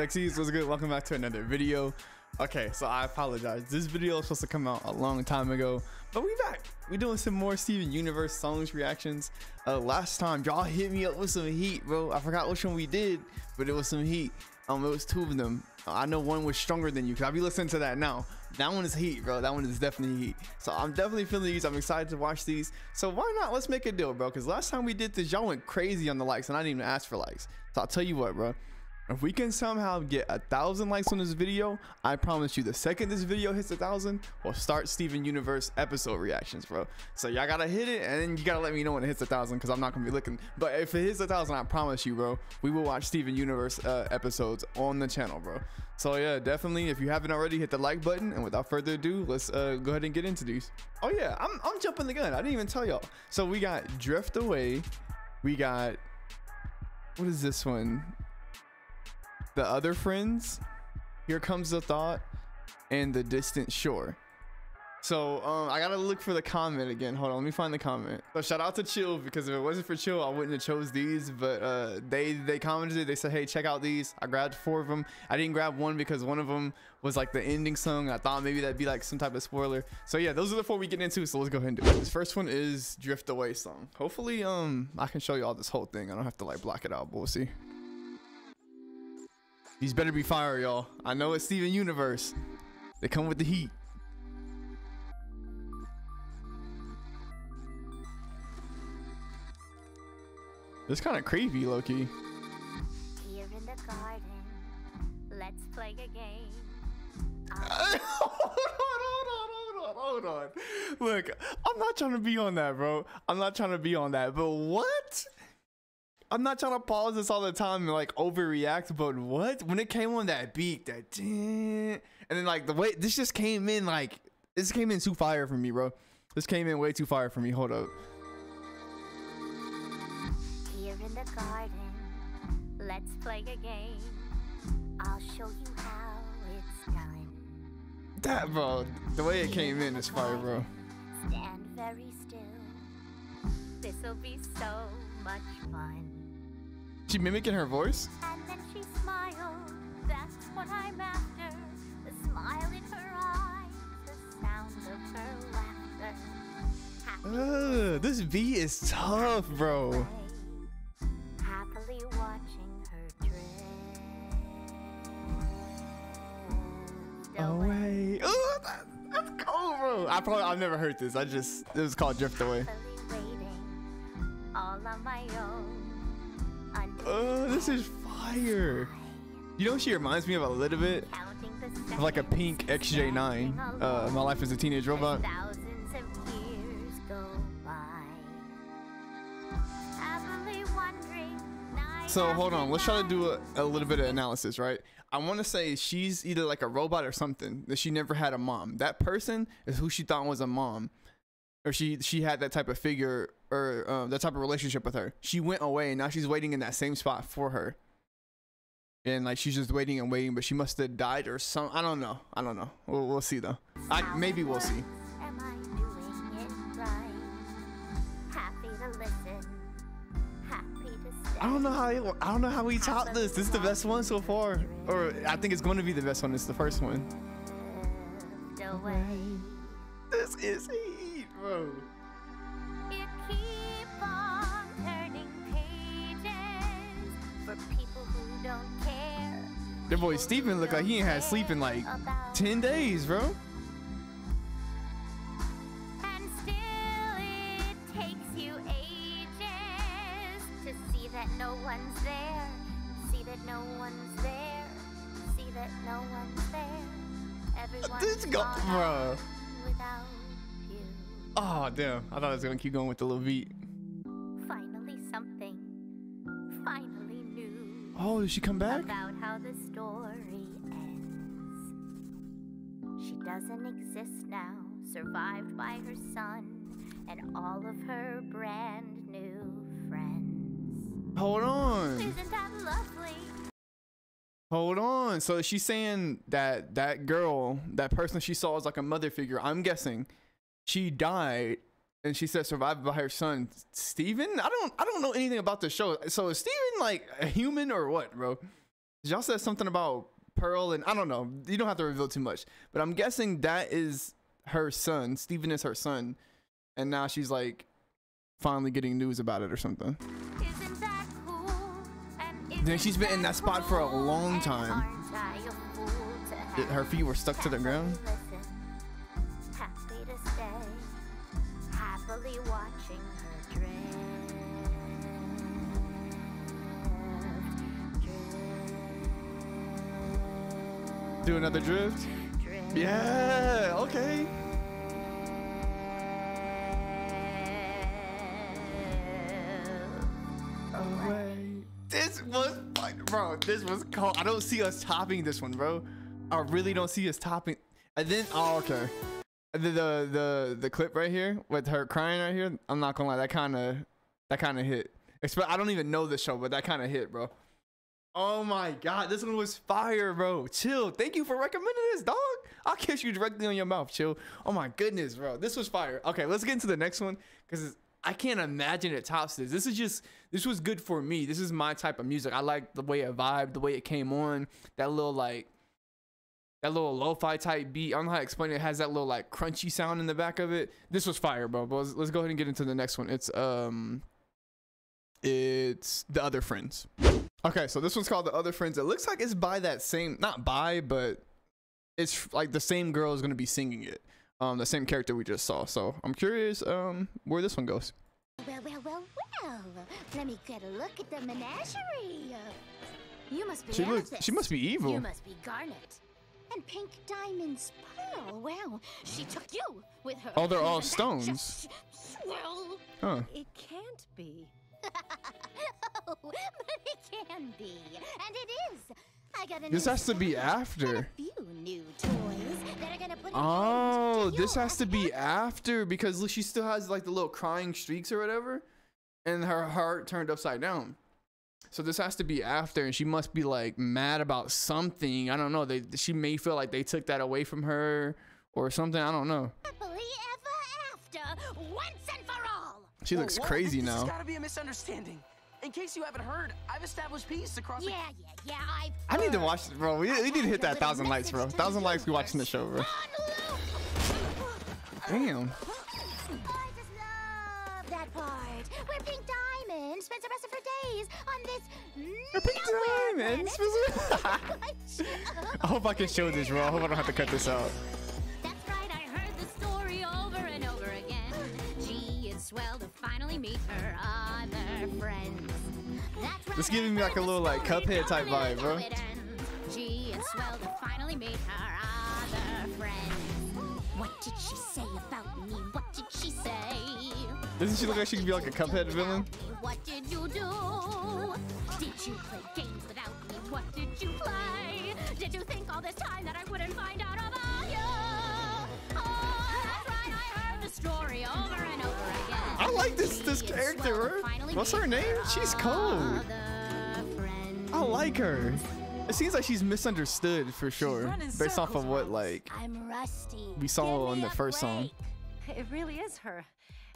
Dexies, what's good? Welcome back to another video. Okay, so I apologize. This video was supposed to come out a long time ago, but we back. We're doing some more Steven Universe songs reactions. Last time, y'all hit me up with some heat, bro. I forgot which one we did, but it was some heat. It was two of them. I know one was Stronger Than You, because I'll be listening to that now. That one is heat, bro. That one is definitely heat. So I'm definitely feeling these. I'm excited to watch these. So why not? Let's make a deal, bro, because last time we did this, y'all went crazy on the likes, and I didn't even ask for likes. So I'll tell you what, bro. If we can somehow get 1,000 likes on this video, I promise you the second this video hits 1,000, we'll start Steven Universe episode reactions, bro. So y'all gotta hit it, and then you gotta let me know when it hits 1,000, because I'm not gonna be looking. But if it hits 1,000, I promise you, bro, we will watch Steven Universe episodes on the channel, bro. So yeah, definitely, if you haven't already, hit the like button. And without further ado, let's go ahead and get into these. Oh yeah, I'm jumping the gun. I didn't even tell y'all. So we got Drift Away. We got, what is this one? The Other Friends, Here Comes a Thought, and The Distant Shore. So I gotta look for the comment again. Hold on, let me find the comment. So shout out to Chill, because if it wasn't for Chill, I wouldn't have chose these. But they commented, they said, hey, check out these. I grabbed four of them. I didn't grab one because one of them was like the ending song. I thought maybe that'd be like some type of spoiler. So yeah, those are the four we get into. So let's go ahead and do it. This first one is Drift Away song. Hopefully I can show you all this whole thing. I don't have to like block it out, but we'll see. These better be fire, y'all. I know it's Steven Universe. They come with the heat. It's kind of creepy, low-key. Here in the garden, let's play a game. Hold on. Look, I'm not trying to be on that, bro. I'm not trying to be on that, but what? I'm not trying to pause this all the time and like overreact, but what? When it came on that beat, that and then like the way this just came in, like this came in too fire for me, bro. This came in way too fire for me. Hold up. Here in the garden, let's play a game. I'll show you how it's done. That, bro, the way it came in is fire, bro. Stand very still. This'll be so much fun. She mimicking her voice? And then she smiled. That's what I'm after. The smile in her eyes, the sound of her laughter. This beat is tough, bro. Happily watching her drift away. Ooh, that's cool, bro. I've never heard this. It was called Drift Away. All on my own. Oh, this is fire. You know what she reminds me of a little bit? Of like a pink XJ9. My Life as a Teenage Robot. Thousands of years go by. So hold on, let's try to do a little bit of analysis, right? I want to say she's either like a robot or something, that she never had a mom. That person is who she thought was a mom. Or she had that type of figure or that type of relationship with her. She went away and now she's waiting in that same spot for her. And like she's just waiting and waiting, but she must have died or some. I don't know. We'll see though. Maybe we'll see. Am I doing it right? Happy to listen. Happy to stay. I don't know how we top this. This is the best one so far, or I think it's going to be the best one. It's the first one. This is heat, bro. It keep on turning pages for people who don't care. Their boy Steven look like he ain't had sleep in like 10 days, bro. And still it takes you ages to see that no one's there. See that no one's there. See that no one's there. Everyone's this got, bro. Without you. Oh damn, I thought I was gonna keep going with the little beat. Finally something, finally new. Oh, did she come back? About how the story ends. She doesn't exist now, survived by her son and all of her brand new friends. Hold on. Isn't that lovely? Hold on. So she's saying that girl, that person she saw as like a mother figure, I'm guessing, she died and she said survived by her son, Steven? I don't know anything about the show. So is Steven like a human or what, bro? Y'all said something about Pearl, and I don't know. You don't have to reveal too much, but I'm guessing that is her son. Steven is her son, and now she's like finally getting news about it or something. Isn't that cool? And then she's been in that spot for a long time. Her feet were stuck to the ground. Happy to stay, happily watching her drift. Do another drift? Yeah, okay. This was fun, bro. This was cold. I don't see us topping this one, bro. I really don't see us topping. And then, oh, okay. The clip right here with her crying right here. I'm not gonna lie, that kind of hit. I don't even know this show, but that kind of hit, bro. Oh my God, this one was fire, bro. Chill. Thank you for recommending this, dog. I'll kiss you directly on your mouth, chill. Oh my goodness, bro. This was fire. Okay, let's get into the next one because I can't imagine it tops this. This was good for me. This is my type of music. I like the way it vibed, the way it came on. That little like, that little lo-fi type beat. I don't know how to explain it. It has that little like crunchy sound in the back of it. This was fire, bro. But let's go ahead and get into the next one. It's The Other Friends. Okay, so this one's called The Other Friends. It looks like it's by that same, not by, but it's like the same girl is gonna be singing it. The same character we just saw. So I'm curious where this one goes. Well. Let me get a look at the menagerie. You must be she must be evil. You must be Garnet. And Pink Diamond's Pearl. Well, she took you with her. Oh, they're all stones. Well, huh. It can't be. Oh, but it can be. And it is. I got this has to be after. New toys that are gonna put oh, this has to be after because she still has like the little crying streaks or whatever, and her heart turned upside down. So this has to be after, and she must be like mad about something. I don't know. She may feel like they took that away from her or something. I don't know. Happily ever after, once and for all. She looks crazy now. There's gotta be a misunderstanding. In case you haven't heard, I've established peace across the... Yeah, I need to watch this, bro. We need to hit that 1,000 likes, bro. 1,000 likes, we watching the show, bro. Damn. I just love that part where Pink Diamond spends the rest of her days on this... I hope I can show this, bro. I hope I don't have to cut this out. That's right, I heard the story over and over again. Gee, it's swell to finally meet her other friends. It's giving me like a little like Cuphead type vibe, bro. Gee, it's swell to finally meet her other friend. What did she say about me? What did she say? Doesn't she look like she could be like a Cuphead villain? What did you do? Did you play games without me? What did you play? Did you think all this time that I wouldn't find out about you? Oh, that's right, I heard the story over and over again. I like this character, bro. What's her name? She's cold. I like her. It seems like she's misunderstood for sure, based off of what like we saw on the first song. It really is her,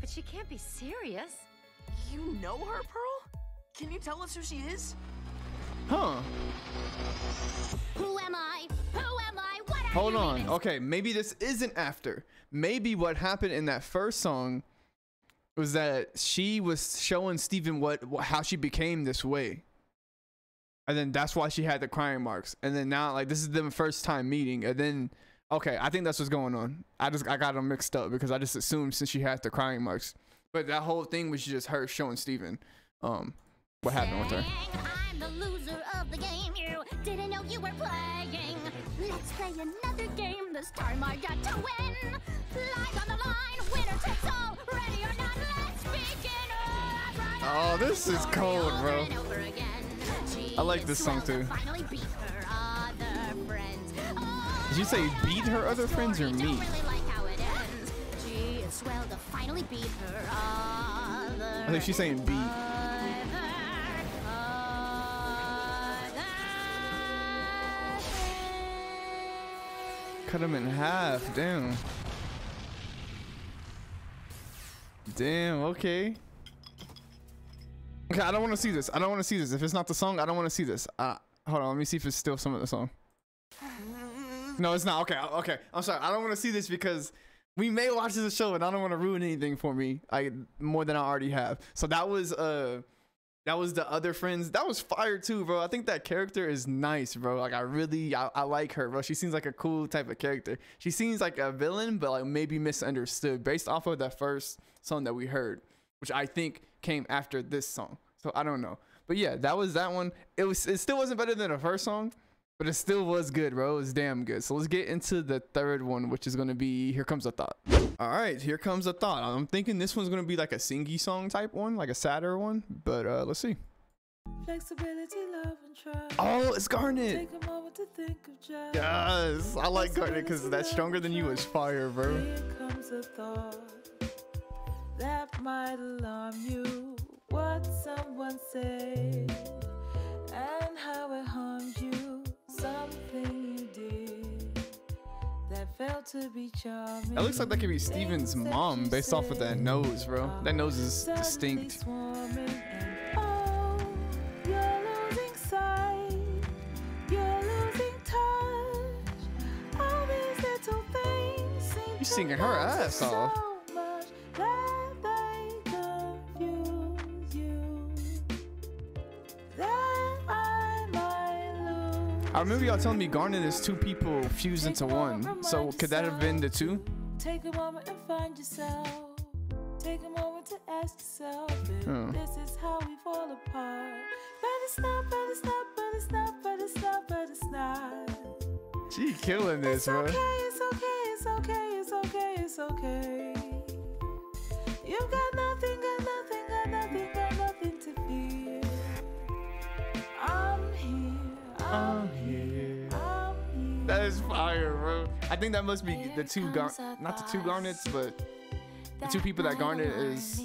but she can't be serious. You know her, Pearl? Can you tell us who she is? Huh? Who am I? Who am I? What? Hold on. Okay, maybe this isn't after. Maybe what happened in that first song was that she was showing Steven how she became this way, and then that's why she had the crying marks, and then now like this is them first time meeting, and then okay, I think that's what's going on. I got them mixed up because I just assumed since she had the crying marks, but that whole thing was just her showing Steven what happened with her. I'm the loser of the game. You didn't know you were playing. Let's play another game. This time I got to win. Life on the line. Winner takes all. Ready or not, let's begin. Oh, this is cold, bro. I like this song too. Did you say beat her other friends or me? I think she's saying beat. Cut him in half, damn. Damn, okay. Okay, I don't want to see this. I don't want to see this. If it's not the song, I don't want to see this. Hold on, let me see if it's still some of the song. No, it's not. Okay, okay. I'm sorry. I don't want to see this because we may watch this show, and I don't want to ruin anything for me. More than I already have. So that was The Other Friends. That was fire too, bro. I think that character is nice, bro. Like I like her, bro. She seems like a cool type of character. She seems like a villain, but like maybe misunderstood based off of that first song that we heard, which I think came after this song. So I don't know. But yeah, that was that one. It still wasn't better than the first song, but it still was good, bro. It was damn good. So let's get into the third one, which is going to be Here Comes a Thought. All right, Here Comes a Thought. I'm thinking this one's going to be like a singy song type one, like a sadder one. But let's see. Flexibility, love, and trust. Oh, it's Garnet. Take a moment to think of just. Yes, I like Garnet because that Stronger Than You is fire, bro. Here comes a thought that might alarm you. What someone said and how it harmed you. Something you did that felt to be charming. That looks like that could be Steven's mom based off of that nose, bro. That nose is distinct. You're singing her ass off. I remember y'all telling me Garnet is two people fused into one. So could that have been the two? Take a moment and find yourself. Take a moment to ask yourself if this is how we fall apart. But it's not, but it's not, but it's not, but it's not, but it's not. She killing this, bro. It's okay, it's okay, it's okay, it's okay, it's okay. You've got nothing, got nothing, got nothing, got nothing to fear. I'm here, I'm here. That is fire, bro. I think that must be the two not the two Garnets, but the two people that Garnet is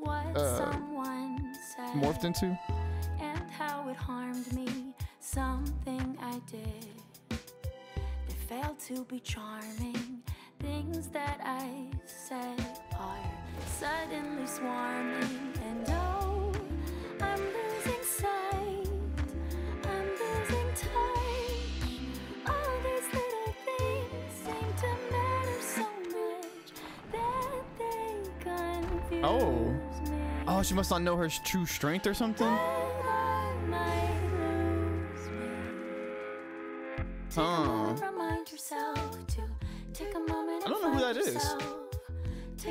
morphed into. And how it harmed me, something I did that failed to be charming. Things that I said are suddenly swarming, and oh, I'm losing sight, I'm losing time. Oh. Oh, she must not know her true strength or something. Huh. I don't know who that is.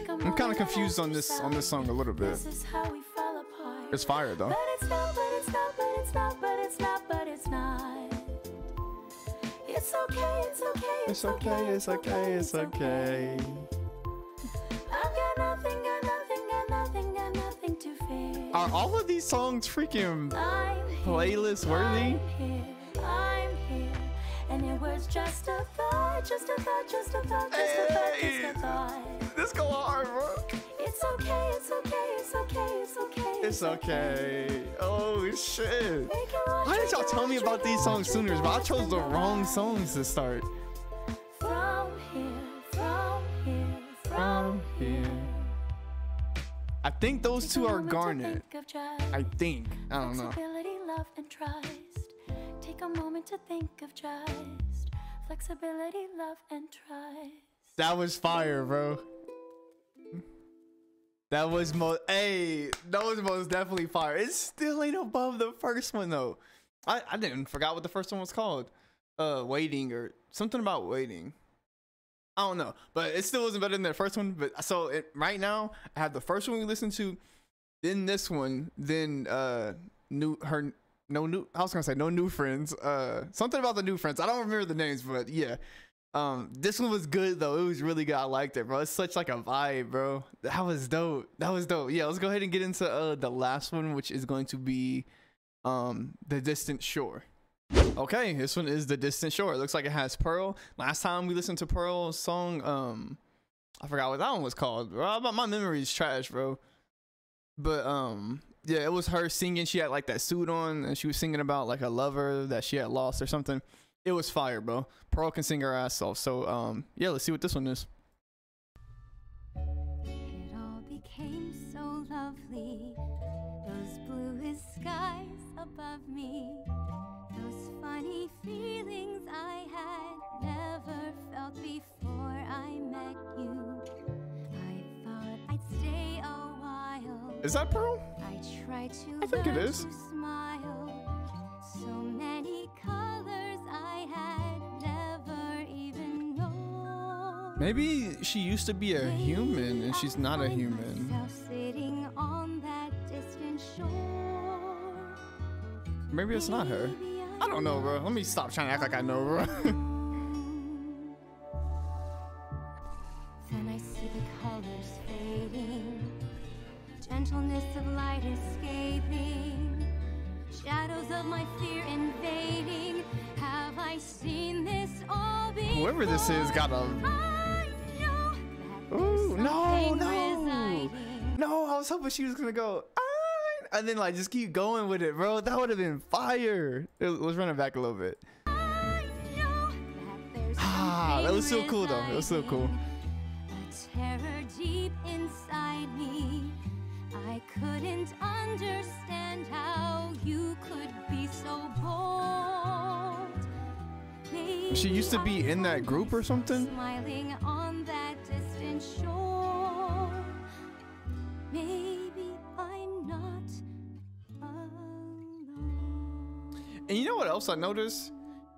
I'm kind of confused on this song a little bit. It's fire though. But it's not, but it's not, but it's not, but it's not, but it's not. It's okay, it's okay, it's okay, it's okay, it's okay. Are all of these songs freaking playlist worthy? I'm here, and it was just a thought, just a thought, just a thought, just a thought, just a thought. This go hard, bro. It's okay, it's okay, it's okay, it's okay. It's okay. Oh shit! Why didn't y'all tell me about these songs sooner? But I chose the wrong songs to start. From here, from here, from here. I think those two are Garnet. I think. I don't know. Flexibility, love, and trust. Take a moment to think of just. Flexibility, love, and trust. That was fire, bro. That was most definitely fire. It still ain't above the first one though. I didn't forgot what the first one was called. Waiting or something about waiting. I don't know, but it still wasn't better than the first one. But so right now, I have the first one we listened to, then this one, then no new friends. Something about the new friends. I don't remember the names, but yeah, this one was good though. It was really good. I liked it, bro. It's such like a vibe, bro. That was dope. That was dope. Yeah, let's go ahead and get into the last one, which is going to be The Distant Shore. Okay, this one is The Distant Shore. It looks like it has Pearl. Last time we listened to Pearl's song, I forgot what that one was called. My memory is trash, bro. But yeah, it was her singing. She had like that suit on, and she was singing about like a lover that she had lost or something. It was fire, bro. Pearl can sing her ass off. So yeah, let's see what this one is. It all became so lovely. Those bluest skies above me. Those funny feelings I had never felt before I met you. I thought I'd stay a while. Is that Pearl? I tried to, I think it is. Smile. So many colors I had never even known. Maybe she used to be a human and she's not a human. Sitting on that distant shore. Maybe it's not her. I don't know, bro. Let me stop trying to act like I know, bro. Then I see the colors fading. Gentleness of light escaping. Shadows of my fear invading. Have I seen this all before? Whoever this is got a... Ooh, no, no. No, I was hoping she was going to go... and then like just keep going with it, bro. That would have been fire. Let's run it back a little bit. Ah, that was so cool though. It was so cool. A terror deep inside me. I couldn't understand how you could be so bold. She used to be in that group or something. Smiling on that distant shore. Maybe I'm not alone. And you know what else I noticed?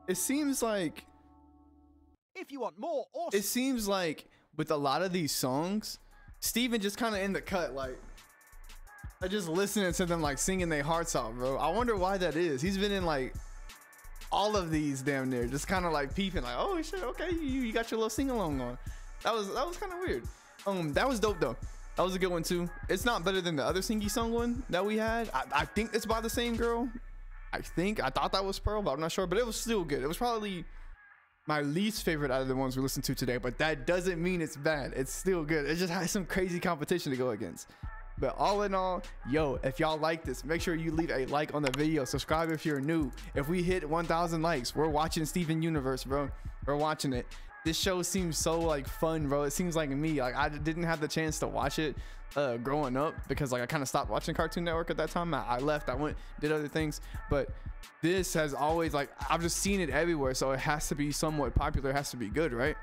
It seems like if you want more, awesome. It seems like with a lot of these songs, Steven just kind of in the cut, like I just listening to them like singing their hearts out, bro. I wonder why that is. He's been in like all of these damn near, just kind of like peeping, like oh shit, okay, you got your little sing along on. That was kind of weird. That was dope though. That was a good one too. It's not better than the other singy song one that we had. I think it's by the same girl. I thought that was Pearl, but I'm not sure. But it was still good. It was probably my least favorite out of the ones we listened to today. But that doesn't mean it's bad. It's still good. It just has some crazy competition to go against. But all in all, yo, if y'all like this, make sure you leave a like on the video. Subscribe if you're new. If we hit 1,000 likes, we're watching Steven Universe, bro. We're watching it. This show seems so like fun, bro. It seems like me, like I didn't have the chance to watch it growing up because like I kind of stopped watching Cartoon Network at that time. I left, I went, did other things, but this has always like I've just seen it everywhere, so it has to be somewhat popular, it has to be good, right?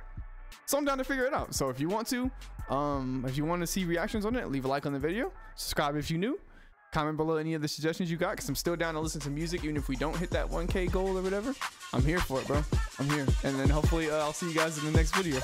So I'm down to figure it out. So if you want to see reactions on it, leave a like on the video, subscribe if you're new, comment below any of the suggestions you got, because I'm still down to listen to music even if we don't hit that 1K goal or whatever. I'm here for it, bro. I'm here. And then hopefully I'll see you guys in the next video.